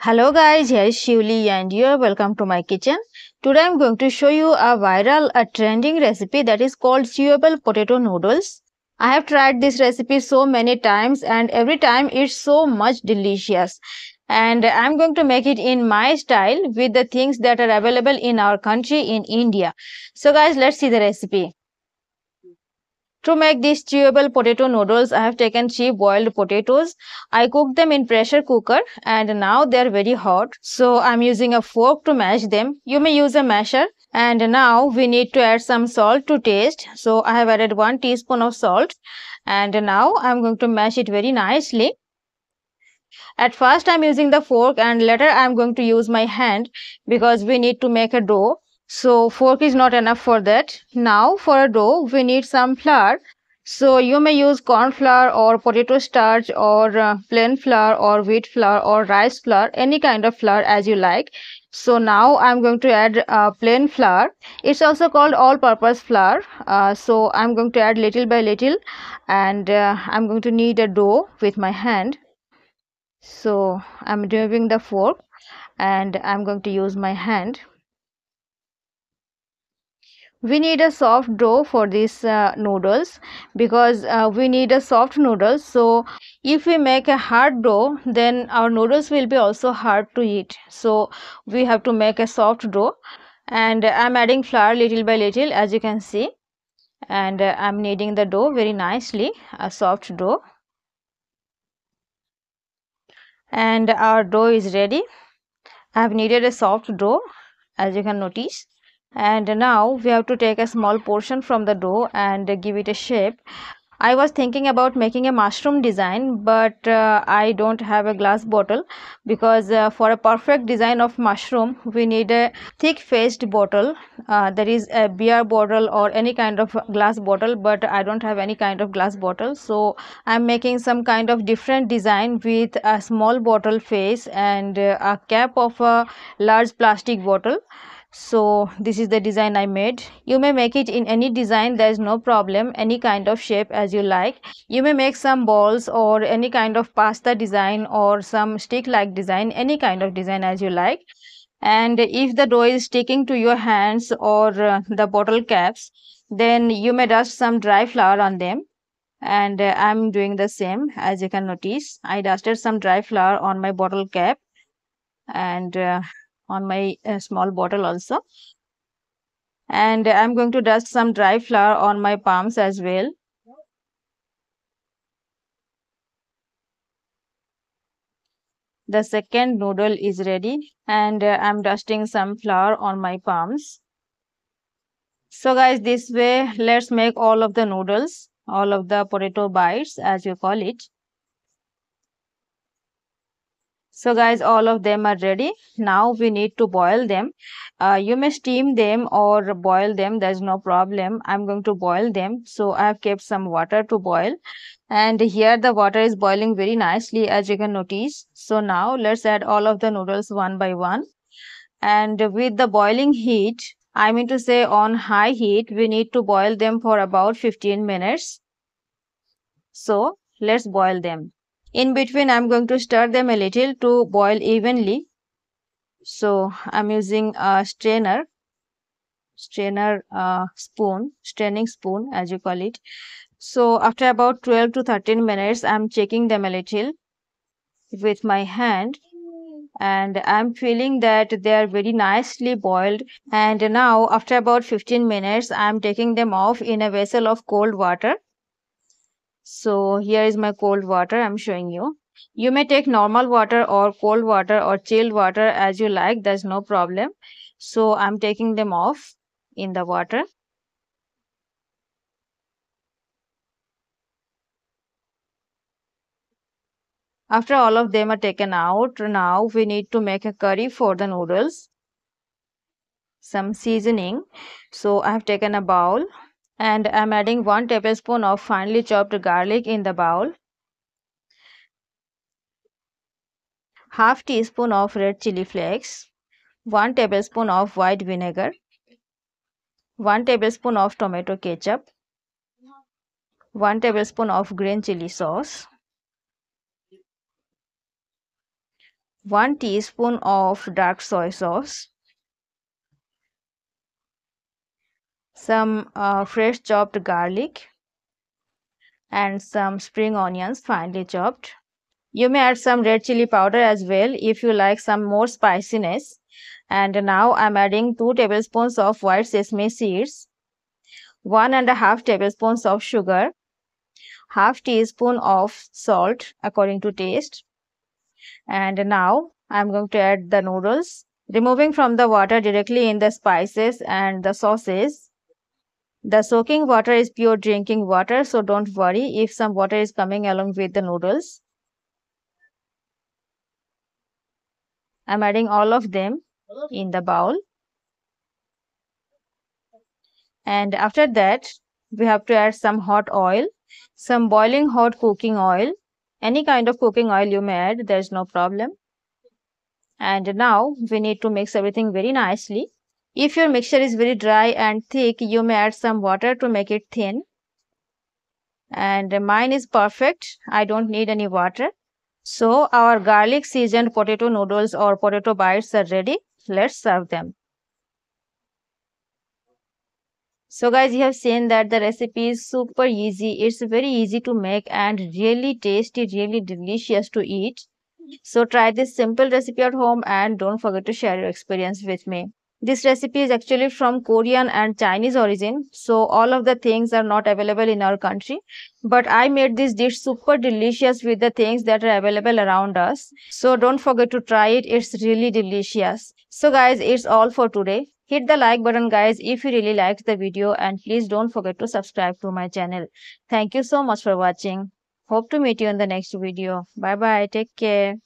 Hello guys, here is Shivli and you are welcome to my kitchen. Today I am going to show you a viral, a trending recipe that is called chewable potato noodles. I have tried this recipe so many times and every time it's so much delicious. And I am going to make it in my style with the things that are available in our country in India. So guys, let's see the recipe. To make these chewable potato noodles, I have taken 3 boiled potatoes. I cooked them in pressure cooker and now they are very hot. So I am using a fork to mash them. You may use a masher. And now we need to add some salt to taste. So I have added 1 teaspoon of salt. And now I am going to mash it very nicely. At first I am using the fork and later I am going to use my hand because we need to make a dough. So fork is not enough for that. Now for a dough we need some flour. So you may use corn flour or potato starch or plain flour or wheat flour or rice flour, any kind of flour as you like. So now I am going to add plain flour. It's also called all-purpose flour. So I am going to add little by little and I am going to knead a dough with my hand. So I am removing the fork and I am going to use my hand. We need a soft dough for these noodles because we need a soft noodles. So if we make a hard dough, then our noodles will be also hard to eat. So we have to make a soft dough, and I'm adding flour little by little as you can see, and I'm kneading the dough very nicely, a soft dough, and our dough is ready. I've kneaded a soft dough as you can notice. And now we have to take a small portion from the dough and give it a shape. I was thinking about making a mushroom design, but I don't have a glass bottle because for a perfect design of mushroom we need a thick faced bottle, that is a beer bottle or any kind of glass bottle, but I don't have any kind of glass bottle. So I'm making some kind of different design with a small bottle face and a cap of a large plastic bottle. So this is the design I made. You may make it in any design, there is no problem, any kind of shape as you like. You may make some balls or any kind of pasta design or some stick like design, any kind of design as you like. And if the dough is sticking to your hands or the bottle caps, then you may dust some dry flour on them. And I'm doing the same as you can notice. I dusted some dry flour on my bottle cap and on my small bottle also, and I'm going to dust some dry flour on my palms as well. The second noodle is ready and I'm dusting some flour on my palms. So guys, this way let's make all of the noodles, all of the potato bites as you call it. So guys, all of them are ready. Now we need to boil them. You may steam them or boil them, there's no problem. I'm going to boil them. So I have kept some water to boil. And here the water is boiling very nicely as you can notice. So now let's add all of the noodles one by one. And with the boiling heat, I mean to say on high heat, we need to boil them for about 15 minutes. So let's boil them. In between, I'm going to stir them a little to boil evenly. So I'm using a straining spoon as you call it. So after about 12 to 13 minutes, I'm checking them a little with my hand. And I'm feeling that they are very nicely boiled. And now after about 15 minutes, I'm taking them off in a vessel of cold water. So here is my cold water I'm showing you. You may take normal water or cold water or chilled water as you like, there's no problem. So I'm taking them off in the water. After all of them are taken out, now we need to make a curry for the noodles. Some seasoning. So I have taken a bowl. And I'm adding 1 tablespoon of finely chopped garlic in the bowl, half teaspoon of red chili flakes, 1 tablespoon of white vinegar, 1 tablespoon of tomato ketchup, 1 tablespoon of green chili sauce, 1 teaspoon of dark soy sauce, some fresh chopped garlic, and some spring onions finely chopped. You may add some red chili powder as well if you like some more spiciness. And now I'm adding 2 tablespoons of white sesame seeds, 1.5 tablespoons of sugar, half teaspoon of salt according to taste. And now I'm going to add the noodles, removing from the water directly in the spices and the sauces. The soaking water is pure drinking water, so don't worry if some water is coming along with the noodles. I'm adding all of them in the bowl. And after that, we have to add some hot oil, some boiling hot cooking oil. Any kind of cooking oil you may add, there is no problem. And now we need to mix everything very nicely. If your mixture is very dry and thick, you may add some water to make it thin. And mine is perfect. I don't need any water. So our garlic seasoned potato noodles or potato bites are ready. Let's serve them. So guys, you have seen that the recipe is super easy. It's very easy to make and really tasty, really delicious to eat. So try this simple recipe at home and don't forget to share your experience with me. This recipe is actually from Korean and Chinese origin. So all of the things are not available in our country. But I made this dish super delicious with the things that are available around us. So don't forget to try it. It's really delicious. So guys, it's all for today. Hit the like button guys if you really liked the video, and please don't forget to subscribe to my channel. Thank you so much for watching. Hope to meet you in the next video. Bye bye. Take care.